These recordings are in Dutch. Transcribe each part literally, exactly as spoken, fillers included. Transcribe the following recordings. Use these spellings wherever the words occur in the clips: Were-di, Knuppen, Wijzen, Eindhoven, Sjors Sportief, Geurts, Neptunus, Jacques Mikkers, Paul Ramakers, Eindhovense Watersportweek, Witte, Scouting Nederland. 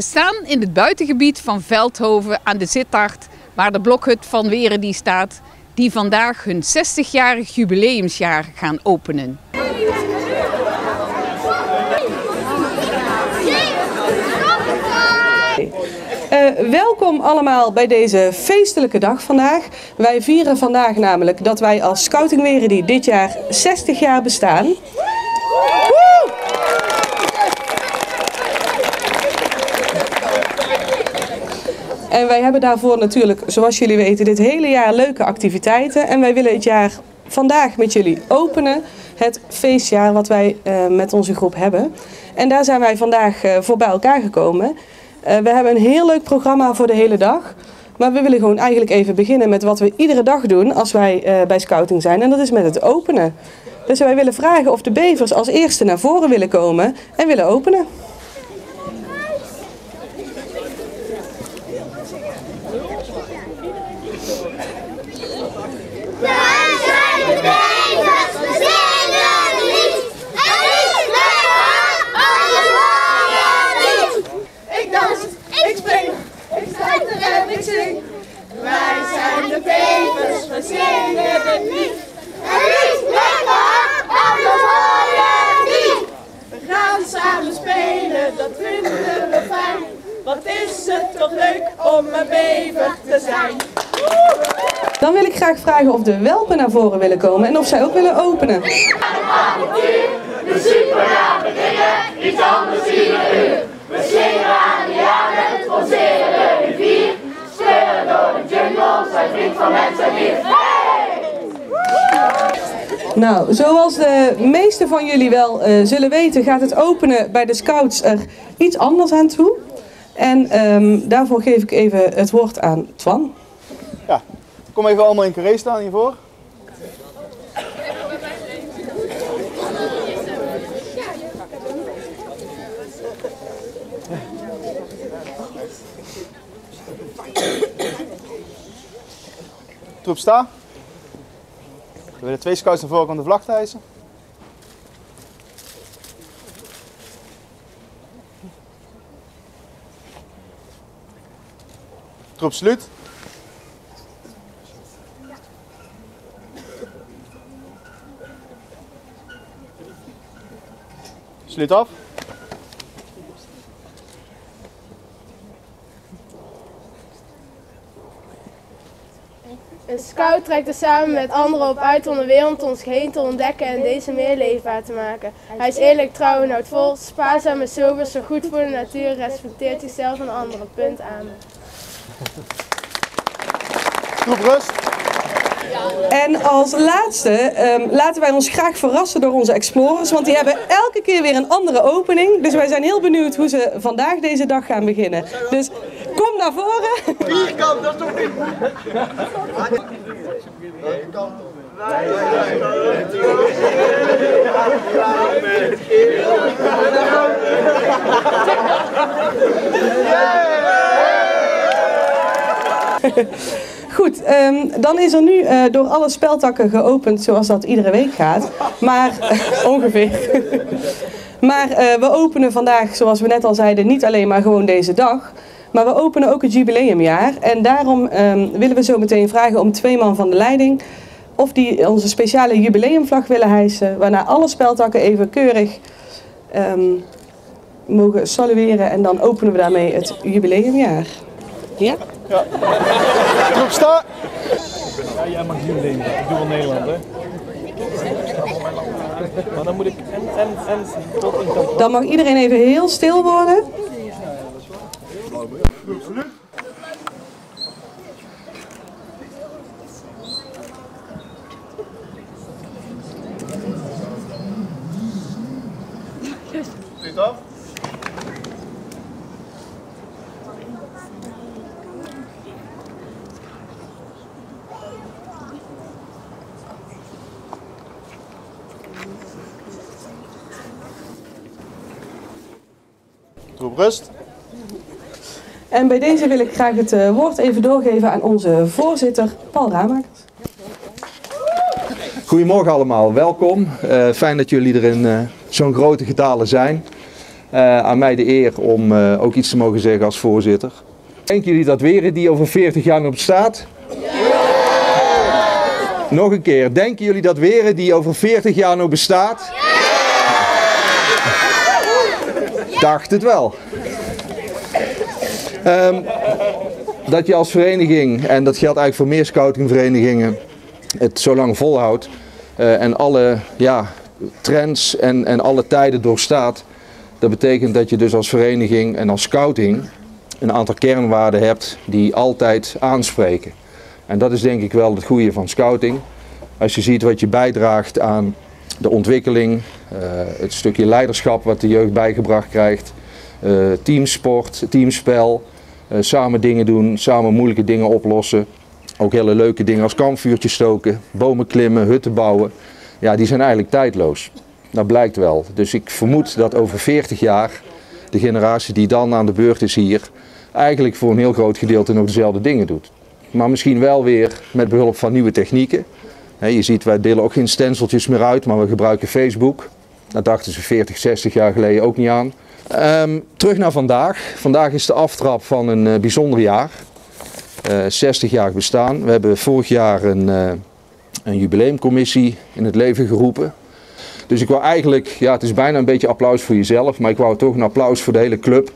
We staan in het buitengebied van Veldhoven aan de Sittard, waar de blokhut van Were-di staat, die vandaag hun zestigjarig jubileumsjaar gaan openen. Uh, welkom allemaal bij deze feestelijke dag vandaag. Wij vieren vandaag namelijk dat wij als Scouting Were-di dit jaar zestig jaar bestaan. Woe! En wij hebben daarvoor natuurlijk, zoals jullie weten, dit hele jaar leuke activiteiten. En wij willen het jaar vandaag met jullie openen. Het feestjaar wat wij uh, met onze groep hebben. En daar zijn wij vandaag uh, voor bij elkaar gekomen. Uh, we hebben een heel leuk programma voor de hele dag. Maar we willen gewoon eigenlijk even beginnen met wat we iedere dag doen als wij uh, bij Scouting zijn. En dat is met het openen. Dus wij willen vragen of de bevers als eerste naar voren willen komen en willen openen. Wat is het toch leuk om een bever te zijn. Dan wil ik graag vragen of de welpen naar voren willen komen en of zij ook willen openen. De supernamen dingen, iets anders ieder uur. We slingeren aan de jaren, tronseren de rivier. Speuren door de jungle, zijn vriend van mens en dier. Nou, zoals de meeste van jullie wel uh, zullen weten, gaat het openen bij de scouts er iets anders aan toe. En um, daarvoor geef ik even het woord aan Twan. Ja, kom even allemaal in carré staan hiervoor. Troep sta. We willen twee scouts naar voren om de vlag te hijsen. Troep sluit. Sluit af. Een scout trekt er samen met anderen op uit om de wereld ons heen te ontdekken en deze meer leefbaar te maken. Hij is eerlijk, trouw en houtvol, spaarzaam en sober, zo goed voor de natuur, respecteert zichzelf en anderen. Punt aan. Groep rust. En als laatste um, laten wij ons graag verrassen door onze explorers, want die hebben elke keer weer een andere opening. Dus wij zijn heel benieuwd hoe ze vandaag deze dag gaan beginnen. Dus kom naar voren. Vierkant, dat is toch niet? Goed, um, dan is er nu uh, door alle speltakken geopend zoals dat iedere week gaat. Maar, ongeveer. maar uh, we openen vandaag, zoals we net al zeiden, niet alleen maar gewoon deze dag. Maar we openen ook het jubileumjaar. En daarom um, willen we zo meteen vragen om twee man van de leiding of die onze speciale jubileumvlag willen hijsen. Waarna alle speltakken even keurig um, mogen salueren. En dan openen we daarmee het jubileumjaar. Ja? Ja. Groep sta. Ja, jij mag jullie dingen. Ik doe wel Nederland, hè. Maar dan moet ik en, en, en tot in tot. Dan mag iedereen even heel stil worden. Dit af. Troep rust. En bij deze wil ik graag het uh, woord even doorgeven aan onze voorzitter, Paul Ramakers. Goedemorgen allemaal, welkom. Uh, fijn dat jullie er in uh, zo'n grote getale zijn. Uh, aan mij de eer om uh, ook iets te mogen zeggen als voorzitter. Denken jullie dat Were-di over veertig jaar nog bestaat? Ja! Nog een keer, denken jullie dat Were-di over veertig jaar nog bestaat? Ja! Dacht het wel. Um, dat je als vereniging, en dat geldt eigenlijk voor meer scoutingverenigingen, het zo lang volhoudt uh, en alle ja, trends en, en alle tijden doorstaat. Dat betekent dat je dus als vereniging en als scouting een aantal kernwaarden hebt die altijd aanspreken. En dat is denk ik wel het goede van scouting. Als je ziet wat je bijdraagt aan de ontwikkeling, uh, het stukje leiderschap wat de jeugd bijgebracht krijgt, uh, teamsport, teamspel, uh, samen dingen doen, samen moeilijke dingen oplossen. Ook hele leuke dingen als kampvuurtjes stoken, bomen klimmen, hutten bouwen. Ja, die zijn eigenlijk tijdloos. Dat blijkt wel. Dus ik vermoed dat over veertig jaar de generatie die dan aan de beurt is hier eigenlijk voor een heel groot gedeelte nog dezelfde dingen doet. Maar misschien wel weer met behulp van nieuwe technieken. Je ziet, wij delen ook geen stenciltjes meer uit, maar we gebruiken Facebook. Dat dachten ze veertig, zestig jaar geleden ook niet aan. Um, terug naar vandaag. Vandaag is de aftrap van een bijzonder jaar. Uh, zestig jaar bestaan. We hebben vorig jaar een, uh, een jubileumcommissie in het leven geroepen. Dus ik wou eigenlijk, ja, het is bijna een beetje applaus voor jezelf, maar ik wou toch een applaus voor de hele club.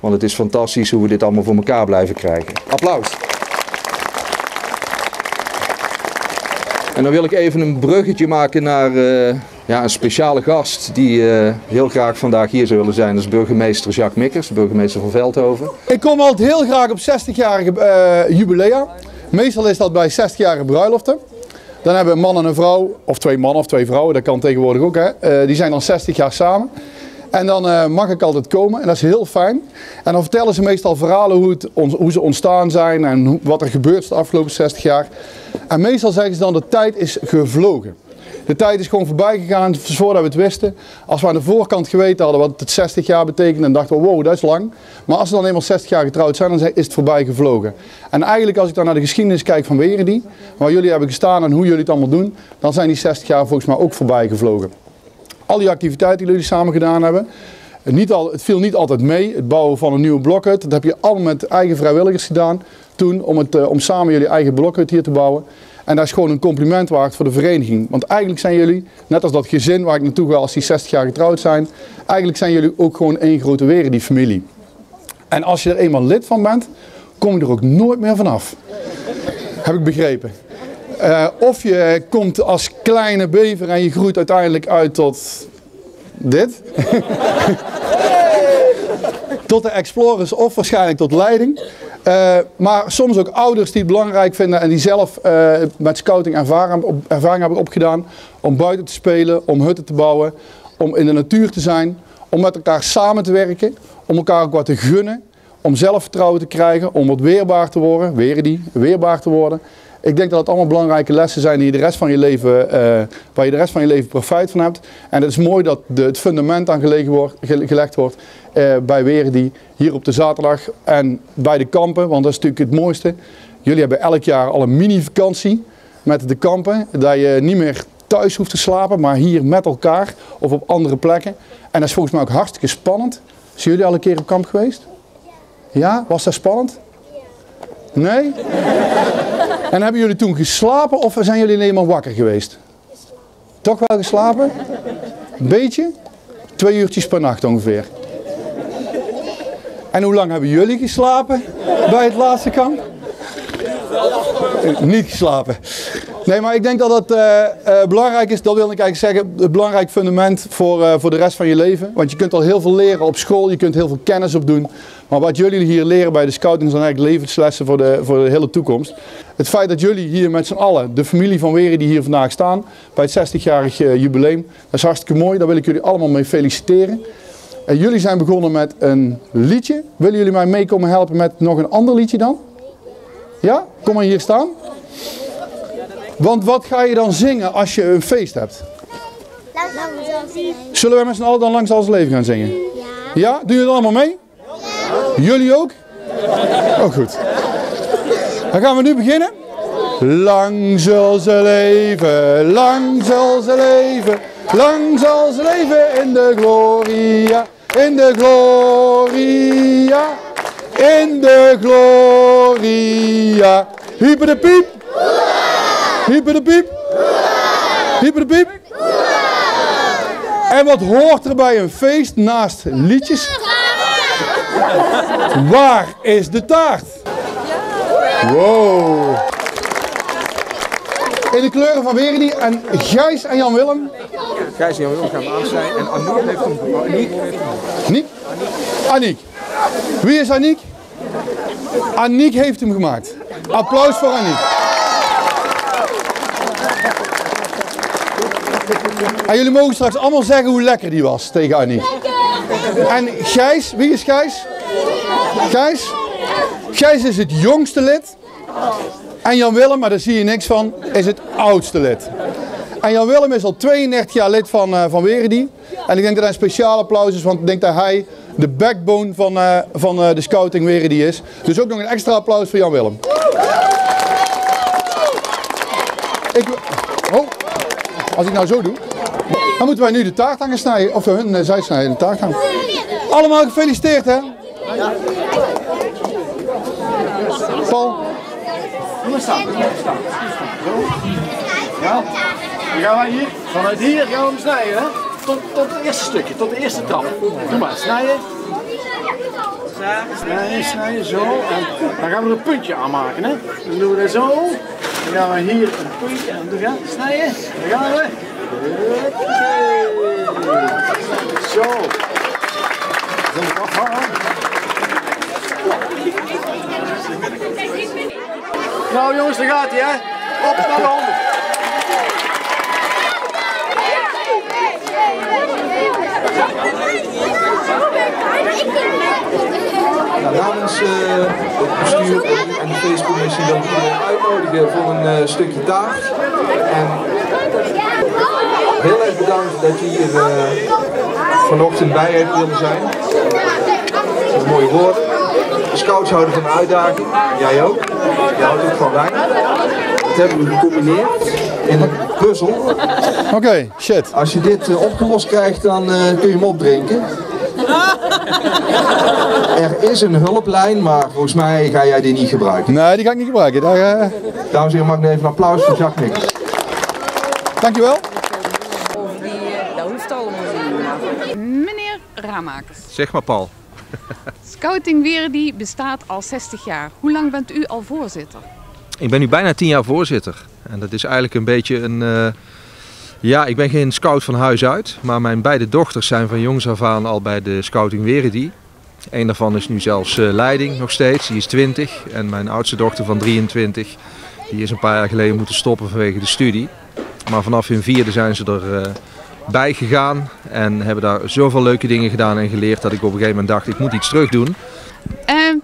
Want het is fantastisch hoe we dit allemaal voor elkaar blijven krijgen. Applaus! En dan wil ik even een bruggetje maken naar uh, ja, een speciale gast die uh, heel graag vandaag hier zou willen zijn. Dat is burgemeester Jacques Mikkers, burgemeester van Veldhoven. Ik kom altijd heel graag op zestigjarige uh, jubilea. Meestal is dat bij zestigjarige bruiloften. Dan hebben we een man en een vrouw, of twee mannen of twee vrouwen, dat kan tegenwoordig ook, hè. Uh, die zijn dan zestig jaar samen. En dan uh, mag ik altijd komen en dat is heel fijn. En dan vertellen ze meestal verhalen hoe, het on hoe ze ontstaan zijn en hoe, wat er gebeurt de afgelopen zestig jaar. En meestal zeggen ze dan, de tijd is gevlogen. De tijd is gewoon voorbij gegaan voordat we het wisten. Als we aan de voorkant geweten hadden wat het zestig jaar betekent en dachten we, wow, dat is lang. Maar als ze dan eenmaal zestig jaar getrouwd zijn, dan is het voorbij gevlogen. En eigenlijk als ik dan naar de geschiedenis kijk van Were-di, waar jullie hebben gestaan en hoe jullie het allemaal doen, dan zijn die zestig jaar volgens mij ook voorbij gevlogen. Al die activiteiten die jullie samen gedaan hebben, niet al, het viel niet altijd mee. Het bouwen van een nieuwe blokhut, dat heb je allemaal met eigen vrijwilligers gedaan toen, om, het, om samen jullie eigen blokhut hier te bouwen. En dat is gewoon een compliment waard voor de vereniging. Want eigenlijk zijn jullie, net als dat gezin waar ik naartoe ga als die zestig jaar getrouwd zijn, eigenlijk zijn jullie ook gewoon één grote Were-di familie. En als je er eenmaal lid van bent, kom je er ook nooit meer vanaf. Heb ik begrepen. Uh, of je komt als kleine bever en je groeit uiteindelijk uit tot dit. Tot de explorers of waarschijnlijk tot leiding. Uh, maar soms ook ouders die het belangrijk vinden en die zelf uh, met scouting ervaring, op, ervaring hebben opgedaan om buiten te spelen, om hutten te bouwen, om in de natuur te zijn, om met elkaar samen te werken, om elkaar ook wat te gunnen, om zelfvertrouwen te krijgen, om wat weerbaar te worden, Were-di, weerbaar te worden. Ik denk dat het allemaal belangrijke lessen zijn die je de rest van je leven, uh, waar je de rest van je leven profijt van hebt. En het is mooi dat de, het fundament aan gelegen wordt, gelegd wordt uh, bij Were-di hier op de zaterdag en bij de kampen, want dat is natuurlijk het mooiste. Jullie hebben elk jaar al een mini-vakantie met de kampen, dat je niet meer thuis hoeft te slapen, maar hier met elkaar of op andere plekken. En dat is volgens mij ook hartstikke spannend. Zijn jullie al een keer op kamp geweest? Ja? Was dat spannend? Nee? En hebben jullie toen geslapen of zijn jullie alleen maar wakker geweest? Geslapen. Toch wel geslapen? Een beetje? Twee uurtjes per nacht ongeveer. En hoe lang hebben jullie geslapen bij het laatste kamp? Niet geslapen. Nee, maar ik denk dat dat uh, uh, belangrijk is. Dat wil ik eigenlijk zeggen. Een belangrijk fundament voor, uh, voor de rest van je leven. Want je kunt al heel veel leren op school. Je kunt heel veel kennis opdoen. Maar wat jullie hier leren bij de scouting zijn eigenlijk levenslessen voor de, voor de hele toekomst. Het feit dat jullie hier met z'n allen, de familie van Were-di die hier vandaag staan, bij het zestigjarig uh, jubileum. Dat is hartstikke mooi. Daar wil ik jullie allemaal mee feliciteren. En jullie zijn begonnen met een liedje. Willen jullie mij mee komen helpen met nog een ander liedje dan? Ja? Kom maar hier staan. Want wat ga je dan zingen als je een feest hebt? Zullen we met z'n allen dan Langs Alles Leven gaan zingen? Ja. Ja? Doen jullie allemaal mee? Ja. Jullie ook? Ja. Oh, goed. Dan gaan we nu beginnen. Lang zal ze leven, lang zal ze leven, lang zal ze leven in de gloria. in de gloria, in de gloria. Hyper de piep, hyper de piep, hyper de piep. En wat hoort er bij een feest naast liedjes? Waar is de taart? Wow. In de kleuren van Were-di en Gijs en Jan-Willem. Gijs en Jan-Willem gaan aan zijn en Aniek heeft hem gekocht. Aniek? Aniek? Aniek. Wie is Aniek? Aniek heeft hem gemaakt. Applaus voor Aniek. En jullie mogen straks allemaal zeggen hoe lekker die was tegen Aniek. En Gijs, wie is Gijs? Gijs? Gijs is het jongste lid. En Jan-Willem, maar daar zie je niks van, is het oudste lid. En Jan-Willem is al tweeëndertig jaar lid van, uh, van Were-di. En ik denk dat hij een speciaal applaus is, want ik denk dat hij de backbone van, uh, van uh, de scouting Were-di is. Dus ook nog een extra applaus voor Jan-Willem. Ik, oh, als ik nou zo doe, dan moeten wij nu de taart aan gaan snijden. Of hun, uh, zij snijden de taart aan. Allemaal gefeliciteerd, hè? Paul. Doe maar staan, doe maar staan. Ja, dan gaan wij hier, vanuit hier gaan we hem snijden, hè? Tot, tot het eerste stukje, tot de eerste trap. Doe maar, snijden. Snijden, snijden, zo. En dan gaan we er een puntje aan maken, hè? Dan doen we dat zo. Dan gaan we hier een puntje aan doen, hè? Snijden. Dan gaan we. Zo. Dan gaan we afhalen. Nou jongens, daar gaat hij, hè? Op naar de handen. Nou, namens uh, het bestuur en de feestcommissie dat we uitnodigen voor een uh, stukje taart. En heel erg bedankt dat je hier uh, vanochtend bij hebt willen zijn. Dat is mooie woorden. De scouts houden van de uitdaging, jij ook, jij houdt ook van wijn. Dat hebben we gecombineerd in een puzzel. Oké, okay, shit. Als je dit uh, opgelost krijgt, dan uh, kun je hem opdrinken. Er is een hulplijn, maar volgens mij ga jij die niet gebruiken. Nee, die ga ik niet gebruiken. Daar, uh... Dames en heren, mag ik even een applaus voor Jacques Mikkers. Dankjewel. Of die, uh, dat hoeft allemaal. Meneer Ramakers. Zeg maar, Paul. Scouting Were-di bestaat al zestig jaar. Hoe lang bent u al voorzitter? Ik ben nu bijna tien jaar voorzitter. En dat is eigenlijk een beetje een... Uh, ja, ik ben geen scout van huis uit. Maar mijn beide dochters zijn van jongs af aan al bij de Scouting Were-di. Eén daarvan is nu zelfs uh, leiding nog steeds. Die is twintig. En mijn oudste dochter van drieëntwintig. Die is een paar jaar geleden moeten stoppen vanwege de studie. Maar vanaf hun vierde zijn ze er... Uh, bij gegaan en hebben daar zoveel leuke dingen gedaan en geleerd dat ik op een gegeven moment dacht, ik moet iets terug doen. Uh,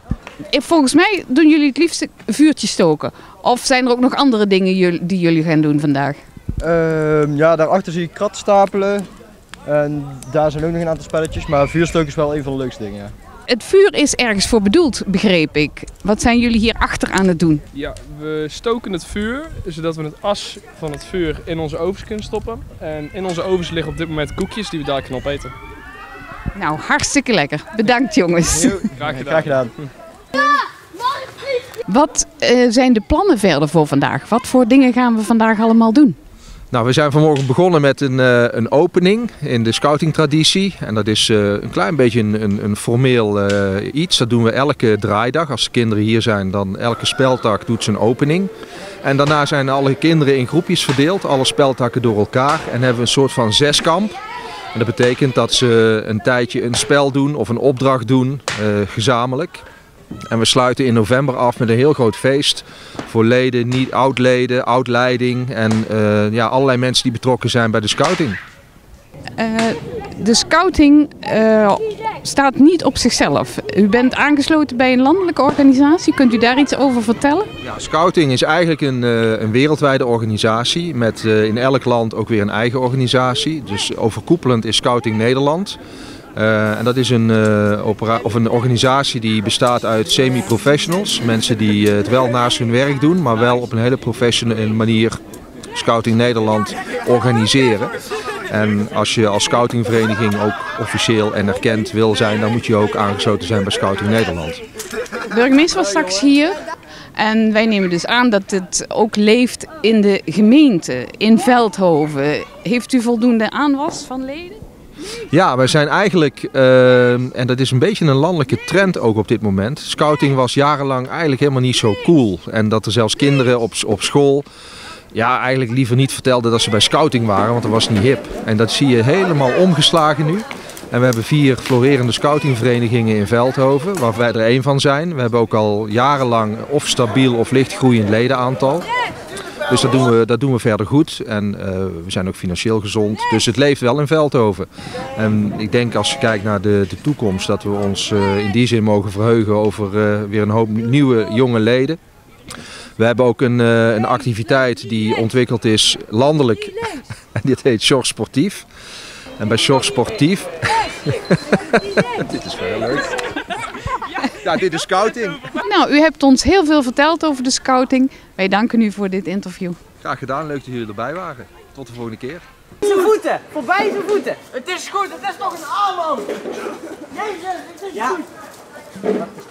volgens mij doen jullie het liefst vuurtje stoken. Of zijn er ook nog andere dingen die jullie gaan doen vandaag? Uh, ja, daarachter zie ik krat stapelen en daar zijn ook nog een aantal spelletjes, maar vuurstoken is wel een van de leukste dingen. Ja. Het vuur is ergens voor bedoeld, begreep ik. Wat zijn jullie hierachter aan het doen? Ja, we stoken het vuur, zodat we het as van het vuur in onze ovens kunnen stoppen. En in onze ovens liggen op dit moment koekjes die we daar kunnen opeten. Nou, hartstikke lekker. Bedankt jongens. Jo, graag gedaan. Graag gedaan. Wat uh, zijn de plannen verder voor vandaag? Wat voor dingen gaan we vandaag allemaal doen? Nou, we zijn vanmorgen begonnen met een, uh, een opening in de scoutingtraditie. En dat is uh, een klein beetje een, een, een formeel uh, iets. Dat doen we elke draaidag. Als de kinderen hier zijn, dan elke speltak doet zijn opening. En daarna zijn alle kinderen in groepjes verdeeld, alle speltakken door elkaar. En hebben we een soort van zeskamp. En dat betekent dat ze een tijdje een spel doen of een opdracht doen, uh, gezamenlijk. En we sluiten in november af met een heel groot feest voor leden, niet oud-leden, oud-leiding en uh, ja, allerlei mensen die betrokken zijn bij de scouting. Uh, de scouting uh, staat niet op zichzelf. U bent aangesloten bij een landelijke organisatie. Kunt u daar iets over vertellen? Ja, scouting is eigenlijk een, uh, een wereldwijde organisatie met uh, in elk land ook weer een eigen organisatie. Dus overkoepelend is Scouting Nederland. Uh, en dat is een, uh, of een organisatie die bestaat uit semi-professionals. Mensen die uh, het wel naast hun werk doen, maar wel op een hele professionele manier Scouting Nederland organiseren. En als je als scoutingvereniging ook officieel en erkend wil zijn, dan moet je ook aangesloten zijn bij Scouting Nederland. De burgemeester was straks hier. En wij nemen dus aan dat het ook leeft in de gemeente, in Veldhoven. Heeft u voldoende aanwas van leden? Ja, wij zijn eigenlijk, uh, en dat is een beetje een landelijke trend ook op dit moment. Scouting was jarenlang eigenlijk helemaal niet zo cool. En dat er zelfs kinderen op, op school ja, eigenlijk liever niet vertelden dat ze bij scouting waren, want dat was niet hip. En dat zie je helemaal omgeslagen nu. En we hebben vier florerende scoutingverenigingen in Veldhoven, waar wij er één van zijn. We hebben ook al jarenlang of stabiel of licht groeiend ledenaantal. Dus dat doen we, dat doen we verder goed. En uh, we zijn ook financieel gezond. Dus het leeft wel in Veldhoven. En ik denk als je kijkt naar de, de toekomst, dat we ons uh, in die zin mogen verheugen over uh, weer een hoop nieuwe jonge leden. We hebben ook een, uh, een activiteit die ontwikkeld is landelijk. En dit heet Sjors Sportief. En bij Sjors Sportief... Dit is wel heel leuk. Ja, dit is scouting. Nou, u hebt ons heel veel verteld over de scouting. Wij danken u voor dit interview. Graag gedaan, leuk dat jullie erbij waren. Tot de volgende keer. Zijn voeten, voorbij zijn voeten. Het is goed, het is nog een aanloop. Jezus, het is ja. Goed.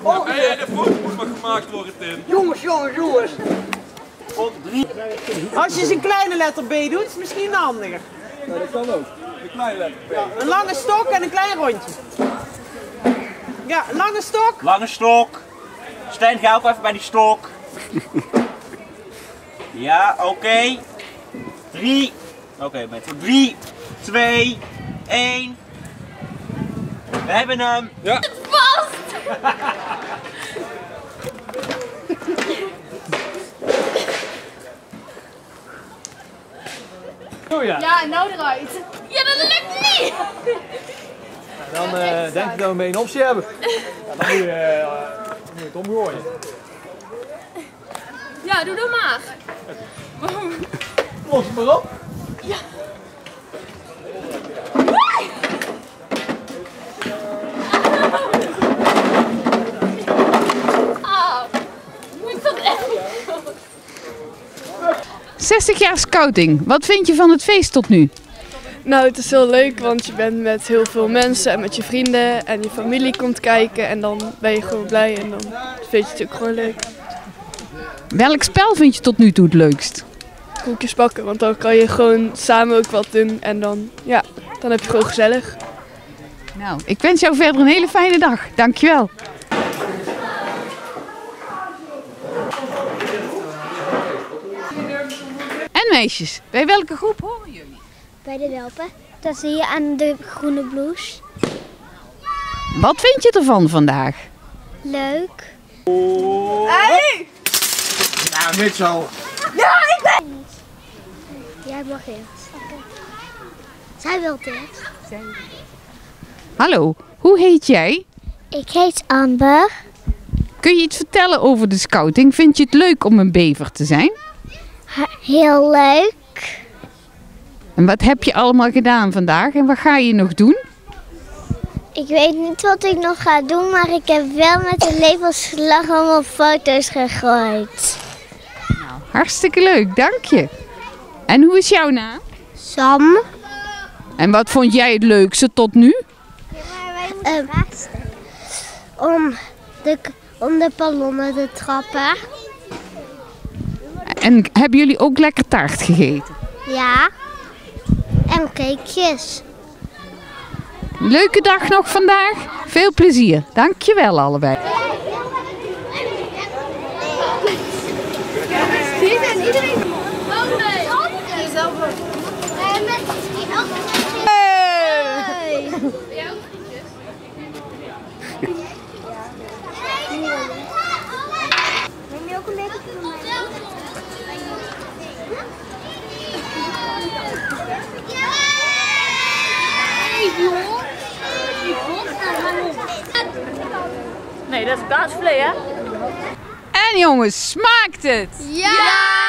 Oh, hey, hey, de voet moet maar gemaakt worden, Tim. Jongens, jongens, jongens. Op drie. Als je eens een kleine letter B doet, is het misschien handiger. Nou, dat kan ook. Een kleine letter B. Een lange stok en een klein rondje. Ja, lange stok. Lange stok. Stijn, ga ook even bij die stok. Ja, oké. Okay. Drie. Oké, okay, met drie, twee, één. We hebben hem. Ja. Het vast! Oh ja. Ja, en nou eruit. Ja, dat lukt niet! Dan uh, denk ik dat we mee een optie hebben. Ja, dan moet je, uh, moet je het omgooien. Ja, doe dat maar. Wow. Los het maar op. Ja. Wee! Ah, moet dat echt doen? zestig jaar scouting. Wat vind je van het feest tot nu? Nou, het is heel leuk, want je bent met heel veel mensen en met je vrienden en je familie komt kijken en dan ben je gewoon blij en dan vind je het ook gewoon leuk. Welk spel vind je tot nu toe het leukst? Koekjes bakken, want dan kan je gewoon samen ook wat doen en dan, ja, dan heb je gewoon gezellig. Nou, ik wens jou verder een hele fijne dag. Dankjewel. En meisjes, bij welke groep horen jullie? Bij de welpen. Dat zie je aan de groene blouse. Wat vind je ervan vandaag? Leuk. Oh. Hey! Nou, dit zo. Ja, ik ben... Jij mag eerst. Okay. Zij wil eerst. Zij... Hallo, hoe heet jij? Ik heet Amber. Kun je iets vertellen over de scouting? Vind je het leuk om een bever te zijn? Heel leuk. En wat heb je allemaal gedaan vandaag en wat ga je nog doen? Ik weet niet wat ik nog ga doen, maar ik heb wel met een lepelslag allemaal foto's gegooid. Nou, hartstikke leuk, dank je. En hoe is jouw naam? Sam. En wat vond jij het leukste tot nu? Ja, wij uh, om, de, om de ballonnen te trappen. En hebben jullie ook lekker taart gegeten? Ja. En cakejes. Leuke dag nog vandaag. Veel plezier. Dankjewel allebei. Hey. Neem je ook een beetje voor mij? Nee, dat is baasvlee, hè? En jongens, smaakt het? Ja! Ja!